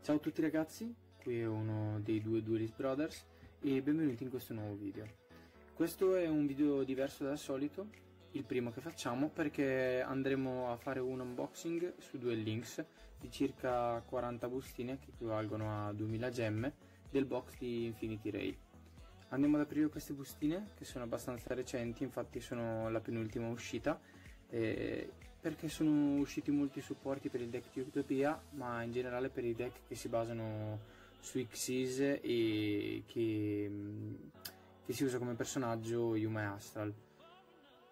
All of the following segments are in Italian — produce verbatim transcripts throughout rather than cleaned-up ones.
Ciao a tutti ragazzi, qui è uno dei due Duelist Brothers e benvenuti in questo nuovo video. Questo è un video diverso dal solito, il primo che facciamo, perché andremo a fare un unboxing su Duel Links di circa quaranta bustine che equivalgono a duemila gemme del box di Infinity Raid. Andiamo ad aprire queste bustine che sono abbastanza recenti, infatti sono la penultima uscita, eh, perché sono usciti molti supporti per il deck di Utopia, ma in generale per i deck che si basano su Xyz e che, che si usa come personaggio Yuma e Astral.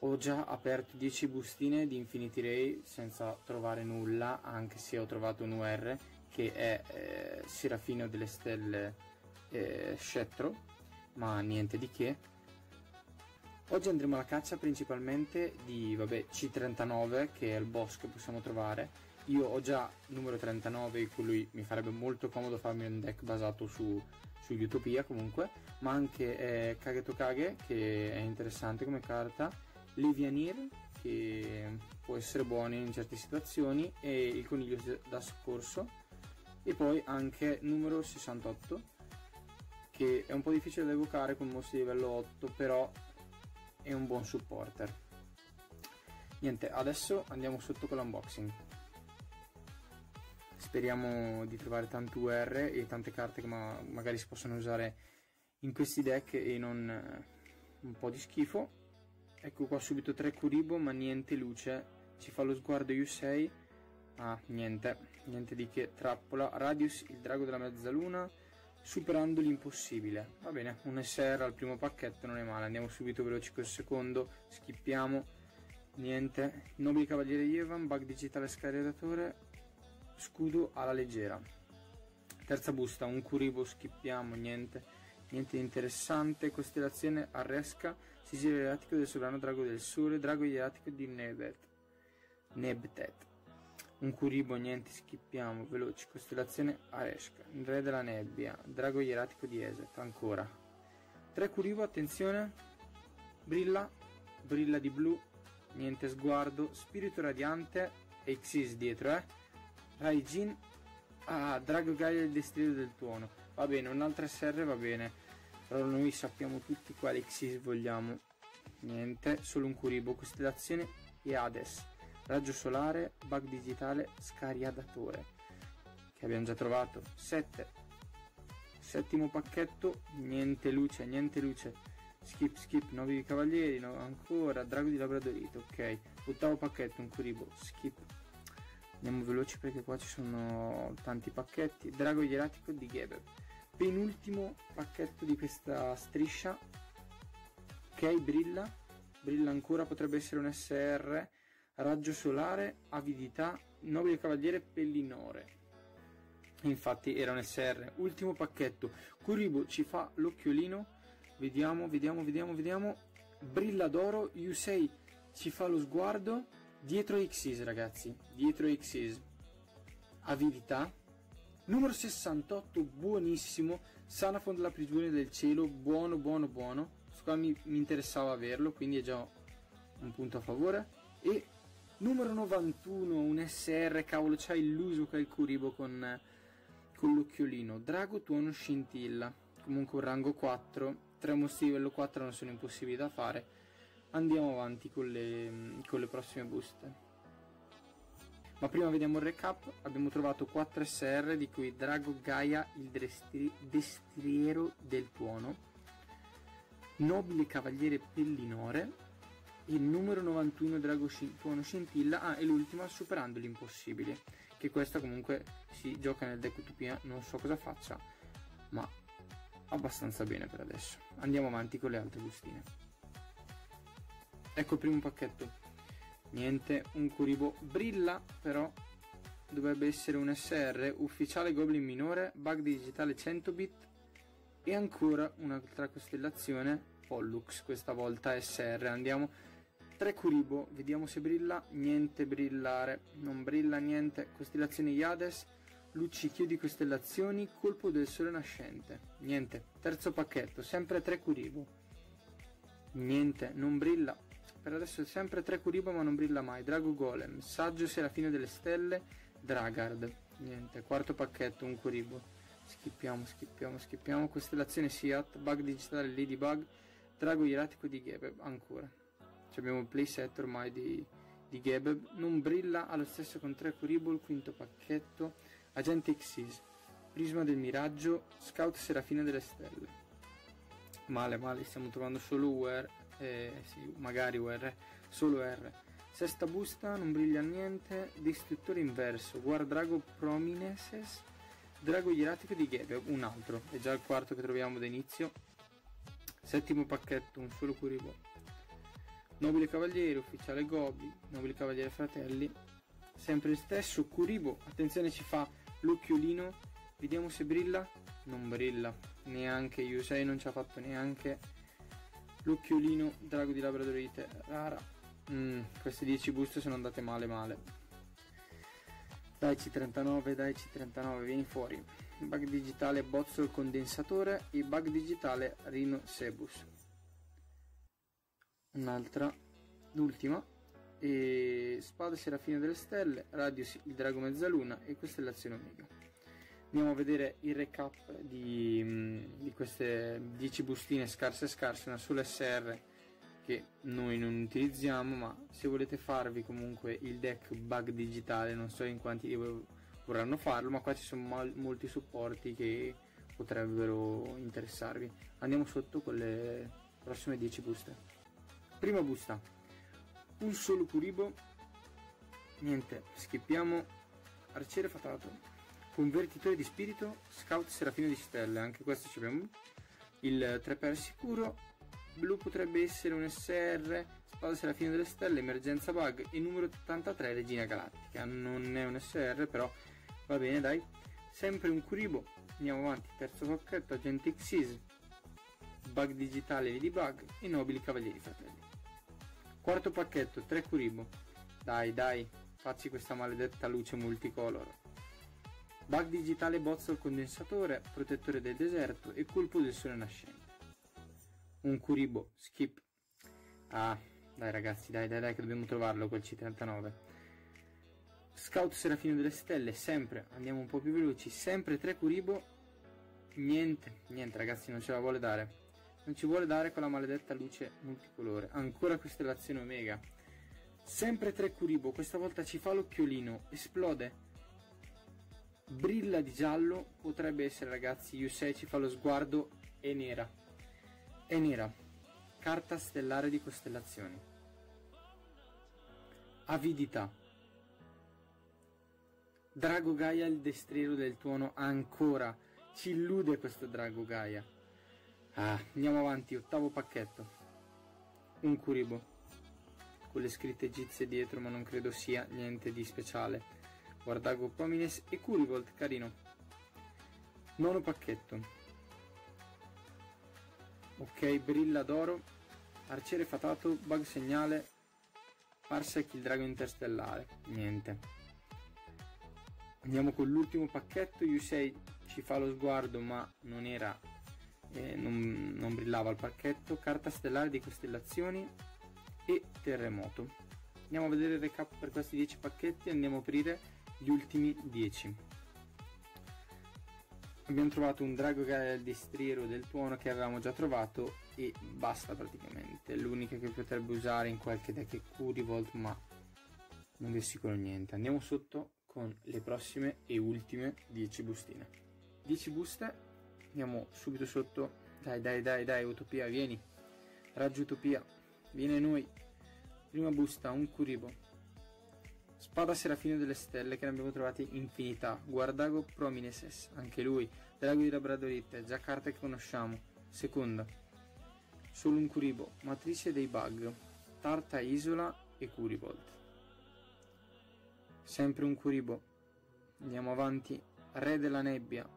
Ho già aperto dieci bustine di Infinity Raid senza trovare nulla, anche se ho trovato un U R che è eh, Serafino delle Stelle eh, scettro, ma niente di che. Oggi andremo alla caccia principalmente di vabbè, C trentanove, che è il boss che possiamo trovare. Io ho già numero trentanove, con lui mi farebbe molto comodo farmi un deck basato su Utopia comunque, ma anche eh, Kageto Kage, che è interessante come carta, Levianir, che può essere buono in certe situazioni, e il coniglio da soccorso, e poi anche numero sessantotto, che è un po' difficile da evocare con mostri di livello otto, però è un buon supporter. Niente, adesso andiamo sotto con l'unboxing. Speriamo di trovare tanti U R e tante carte che ma magari si possono usare in questi deck e non eh, un po' di schifo. Ecco qua subito tre Kuriboh, ma niente luce. Ci fa lo sguardo Yusei. Ah, niente, niente di che. Trappola, Radius, il drago della mezzaluna, superando l'impossibile. Va bene, un S R al primo pacchetto non è male. Andiamo subito veloci col secondo, skippiamo. Niente, Nobile Cavaliere Yevan, Bug Digitale Scariatore, scudo alla leggera. Terza busta, un Kuriboh, skippiamo, niente. Niente di interessante. Costellazione Areska, sigillo ieratico del sovrano drago del sole, drago ieratico di Nebet. Nebtet. Un Kuriboh, niente, schippiamo, veloci. Costellazione Areska, re della nebbia, drago ieratico di Eset, ancora. Tre Kuriboh, attenzione. Brilla, brilla di blu, niente sguardo, spirito radiante e Xyz dietro, eh. Raijin, ah, Drago Gaia il destino del tuono. Va bene, un'altra S R va bene. Però noi sappiamo tutti quale Xyz vogliamo. Niente, solo un Kuriboh. Costellazione Hyades, Raggio Solare, Bug Digitale, Scariadatore, che abbiamo già trovato. sette. Settimo pacchetto, niente luce, niente luce. Skip, skip, nove cavalieri, no, ancora, Drago di Labradorite, ok. Ottavo pacchetto, un Kuriboh, skip. Andiamo veloci perché qua ci sono tanti pacchetti. Drago Ieratico di Gebeb, penultimo pacchetto di questa striscia. Ok, brilla, brilla ancora, potrebbe essere un S R. Raggio Solare, Avidità, Nobile Cavaliere, Pellinore. Infatti era un S R. Ultimo pacchetto, Kuriboh ci fa l'occhiolino. Vediamo, vediamo, vediamo, vediamo. Brilla d'oro, Yusei ci fa lo sguardo. Dietro Xyz ragazzi, dietro Xyz, avidità, numero sessantotto, buonissimo, Sanafon della prigione del cielo, buono buono buono, questo qua mi, mi interessava averlo, quindi è già un punto a favore. E numero novantuno, un S R, cavolo, c'ha illuso che è il Kuriboh con, con l'occhiolino, drago tuono scintilla, comunque un rango quattro, tre mostri di livello quattro non sono impossibili da fare. Andiamo avanti con le, con le prossime buste, ma prima vediamo il recap. Abbiamo trovato quattro S R, di cui Drago Gaia il destri, destriero del tuono, Nobile Cavaliere Pellinore e numero novantuno Drago tuono scintilla. Ah, e l'ultima superando l'impossibile, che questa comunque si gioca nel deck Utopia, non so cosa faccia, ma abbastanza bene per adesso. Andiamo avanti con le altre bustine. Ecco il primo pacchetto, niente, un Kuriboh, brilla però, dovrebbe essere un S R, ufficiale Goblin minore, Bug Digitale cento bit e ancora un'altra costellazione, Pollux, questa volta S R. Andiamo, tre Kuriboh, vediamo se brilla, niente brillare, non brilla niente, costellazione Hyades, luccichio di costellazioni, colpo del sole nascente. Niente. Terzo pacchetto, sempre tre Kuriboh. Niente, non brilla. Per adesso è sempre tre Kuriboh ma non brilla mai. Drago Golem, Saggio Serafino delle Stelle, Dragard. Niente, quarto pacchetto, un Kuriboh. Schippiamo, schippiamo, schippiamo. Costellazione Sheat, Bug Digitale, Ladybug, Drago Ieratico di Gebeb, ancora. Ci abbiamo il playset ormai di... di Gebeb, non brilla, allo stesso con tre Kuriboh, il quinto pacchetto, Agente Xyz, Prisma del Miraggio, Scout Serafina delle Stelle. Male, male, stiamo trovando solo U R, eh, sì, magari U R, solo R. Sesta busta, non brilla niente, Distruttore Inverso, Guardrago Promineses, Drago Ieratico di Gebeb, un altro, è già il quarto che troviamo d'inizio. Settimo pacchetto, un solo Kuriboh. Nobile Cavaliere, Ufficiale Gobi, Nobile Cavaliere Fratelli, sempre il stesso, Kuriboh, attenzione ci fa l'occhiolino, vediamo se brilla, non brilla, neanche Yusei non ci ha fatto neanche l'occhiolino, Drago di Labradorite, rara, mm, queste dieci buste sono andate male male, dai C trentanove, dai C trentanove, vieni fuori, Bug Digitale Bozzo il Condensatore e Bug Digitale Rino Sebus. Un'altra, l'ultima, e Spada Serafina delle Stelle, Radius il Drago Mezzaluna e Costellazione Omega. Andiamo a vedere il recap di, di queste dieci bustine scarse scarse, una sola S R che noi non utilizziamo, ma se volete farvi comunque il deck Bug Digitale, non so in quanti di voi vorranno farlo, ma qua ci sono mal, molti supporti che potrebbero interessarvi. Andiamo sotto con le prossime dieci buste. Prima busta, un solo Kuriboh, niente, schippiamo, Arciere Fatato, Convertitore di Spirito, Scout Serafino di Stelle, anche questo ci abbiamo, il tre per sicuro, blu potrebbe essere un S R, Spada Serafino delle Stelle, Emergenza Bug e numero ottantatré Regina Galattica, non è un S R però va bene dai, sempre un Kuriboh, andiamo avanti, terzo pacchetto, Agente Xyz, Bug Digitale Ladybug e Nobili Cavalieri Fratelli. Quarto pacchetto, tre Kuriboh. Dai dai, facci questa maledetta luce multicolor. Bug Digitale Bozzo il Condensatore, Protettore del Deserto e Colpo del Sole Nascente. Un Kuriboh, skip. Ah, dai ragazzi, dai dai dai che dobbiamo trovarlo quel C trentanove. Scout Serafino delle Stelle, sempre, andiamo un po' più veloci, sempre tre Kuriboh. Niente, niente ragazzi, non ce la vuole dare. Non ci vuole dare con la maledetta luce multicolore. Ancora Costellazione Omega. Sempre tre Kuriboh. Questa volta ci fa l'occhiolino. Esplode. Brilla di giallo. Potrebbe essere ragazzi. Yusei ci fa lo sguardo. È nera. È nera. Carta Stellare di Costellazioni. Avidità. Drago Gaia il Destriero del Tuono. Ancora. Ci illude questo Drago Gaia. Ah, andiamo avanti, ottavo pacchetto, un Kuriboh, con le scritte egizie dietro ma non credo sia niente di speciale, Guardrago Promines e Kuriboh, carino. Nono pacchetto, ok, brilla d'oro, Arciere Fatato, Bug Segnale, Parsec il Drago Interstellare, niente. Andiamo con l'ultimo pacchetto, Yusei ci fa lo sguardo ma non era... Eh, non, non brillava il pacchetto, Carta Stellare di Costellazioni e Terremoto. Andiamo a vedere il recap per questi dieci pacchetti e andiamo a aprire gli ultimi dieci. Abbiamo trovato un Drago Gaia del Destriero del Tuono che avevamo già trovato e basta praticamente, l'unica che potrebbe usare in qualche deck è Kuriboh ma non vi assicuro niente. Andiamo sotto con le prossime e ultime dieci bustine. dieci buste. Andiamo subito sotto, dai dai dai dai Utopia vieni, Raggio Utopia vieni noi. Prima busta, un Kuriboh, Spada Serafino delle Stelle che ne abbiamo trovati infinità, Guardrago Promineses anche lui, Drago di Labradorite, già carte che conosciamo. Seconda, solo un Kuriboh, Matrice dei Bug, Tarta Isola e Kuriboh, sempre un Kuriboh. Andiamo avanti, Re della Nebbia,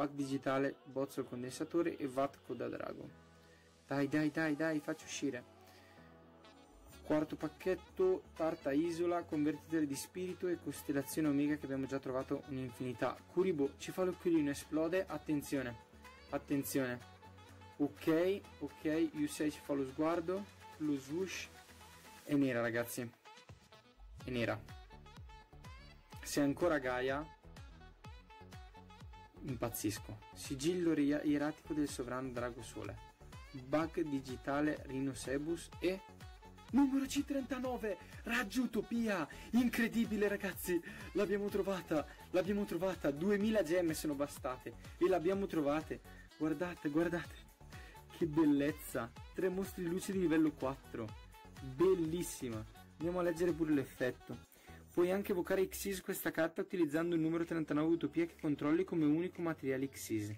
Bug Digitale, Bozzo il Condensatore e Vatco da Drago. Dai dai dai dai, faccio uscire. Quarto pacchetto, Tarta Isola, Convertitore di Spirito e Costellazione Omega, che abbiamo già trovato un'infinità. Kuriboh ci fa l'occhiolino, esplode, attenzione, attenzione. Ok, ok, Yusei ci fa lo sguardo, lo swoosh, è nera ragazzi, è nera. Se ancora Gaia, impazzisco. Sigillo Ieratico del Sovrano Drago Sole, Bug Digitale Rhinosebus e... Numero C trentanove, Raggio Utopia, incredibile ragazzi, l'abbiamo trovata, l'abbiamo trovata, duemila gemme sono bastate e l'abbiamo trovate, guardate, guardate, che bellezza, tre mostri di luce di livello quattro, bellissima, andiamo a leggere pure l'effetto, puoi anche evocare Xyz questa carta utilizzando il numero trentanove Utopia che controlli come unico materiale Xyz.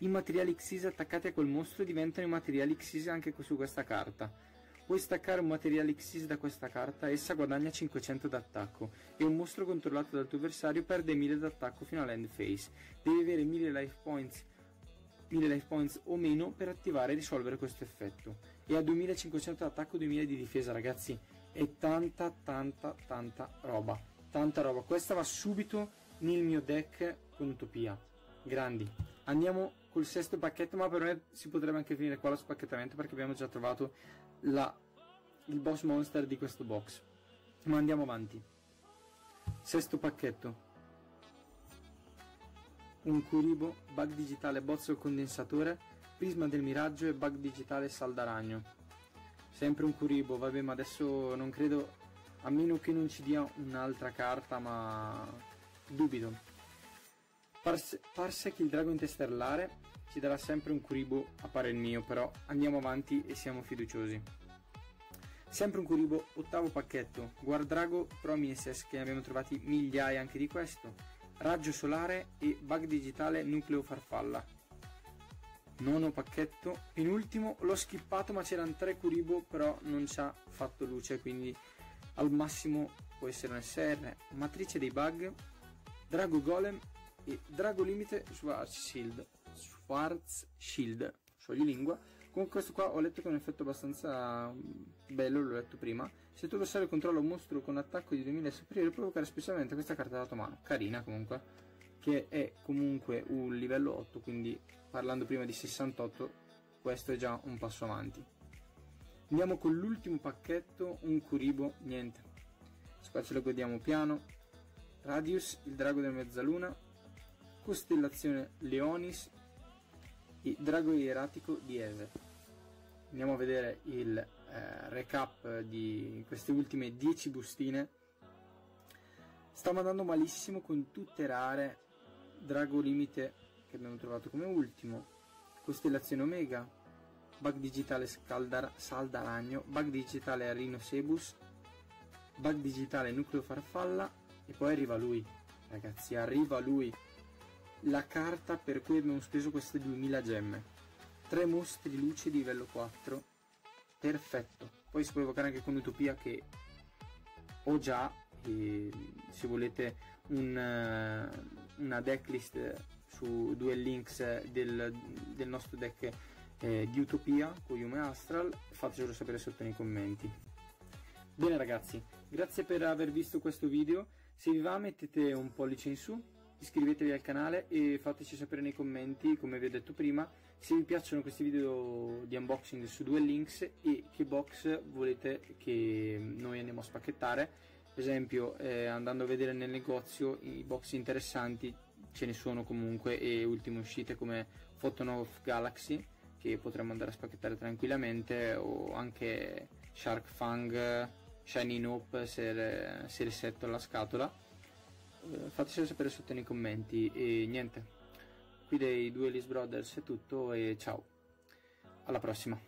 I materiali Xyz attaccati a quel mostro diventano i materiali Xyz anche su questa carta. Puoi staccare un materiale Xyz da questa carta, essa guadagna cinquecento d'attacco e un mostro controllato dal tuo avversario perde mille d'attacco fino all'end phase. Devi avere mille life points, mille life points o meno per attivare e risolvere questo effetto. E a duemilacinquecento d'attacco e duemila di difesa ragazzi, è tanta tanta tanta roba, tanta roba. Questa va subito nel mio deck con Utopia. Grandi. Andiamo col sesto pacchetto, ma per me si potrebbe anche finire qua lo spacchettamento perché abbiamo già trovato... La, il boss monster di questo box, ma andiamo avanti. Sesto pacchetto, un Kuriboh, Bug Digitale Bozzo Condensatore, Prisma del Miraggio e Bug Digitale Saldaragno. Sempre un Kuriboh, vabbè, ma adesso non credo, a meno che non ci dia un'altra carta, ma dubito. Parse, Parsec il Drago Interstellare ci darà sempre un Kuriboh a parer mio, però andiamo avanti e siamo fiduciosi. Sempre un Kuriboh, ottavo pacchetto, Guardrago Promineses, che ne abbiamo trovati migliaia anche di questo, Raggio Solare e Bug Digitale Nucleo Farfalla. Nono pacchetto, penultimo, l'ho skippato ma c'erano tre Kuriboh, però non ci ha fatto luce, quindi al massimo può essere un S R. Matrice dei Bug, Drago Golem e Drago Limite Schwarzschild. Schwarzschild, sciogli lingua. Comunque questo qua ho letto che è un effetto abbastanza bello, l'ho letto prima. Se tu lo sai, controlla un mostro con attacco di duemila e superiore, provocare specialmente questa carta dalla tua mano. Carina comunque, che è comunque un livello otto, quindi parlando prima di sessantotto, questo è già un passo avanti. Andiamo con l'ultimo pacchetto, un Kuriboh, niente. Qua ce lo godiamo piano. Radius, il Drago della Mezzaluna, Costellazione Leonis e Drago Ieratico di Ese. Andiamo a vedere il eh, recap di queste ultime dieci bustine. Stiamo andando malissimo con tutte rare. Drago Limite che abbiamo trovato come ultimo, Costellazione Omega, Bug Digitale Scaldar, Saldaragno, Bug Digitale Rhinosebus, Bug Digitale Nucleo Farfalla e poi arriva lui ragazzi, arriva lui, la carta per cui abbiamo speso queste duemila gemme. Tre mostri luce di livello quattro, perfetto. Poi si può evocare anche con Utopia che ho già, e se volete un, una decklist su Duel Links del, del nostro deck eh, di Utopia con Yuma e Astral, fatecelo sapere sotto nei commenti. Bene ragazzi, grazie per aver visto questo video, se vi va mettete un pollice in su, iscrivetevi al canale e fateci sapere nei commenti, come vi ho detto prima, se vi piacciono questi video di unboxing su Duel Links e che box volete che noi andiamo a spacchettare. Per esempio eh, andando a vedere nel negozio i box interessanti ce ne sono comunque, e ultime uscite come Photon of Galaxy che potremmo andare a spacchettare tranquillamente, o anche Shark Fang, Shiny Nope se, se risetto alla scatola. Fateci sapere sotto nei commenti e niente, qui dei Duelist Brothers è tutto e ciao, alla prossima.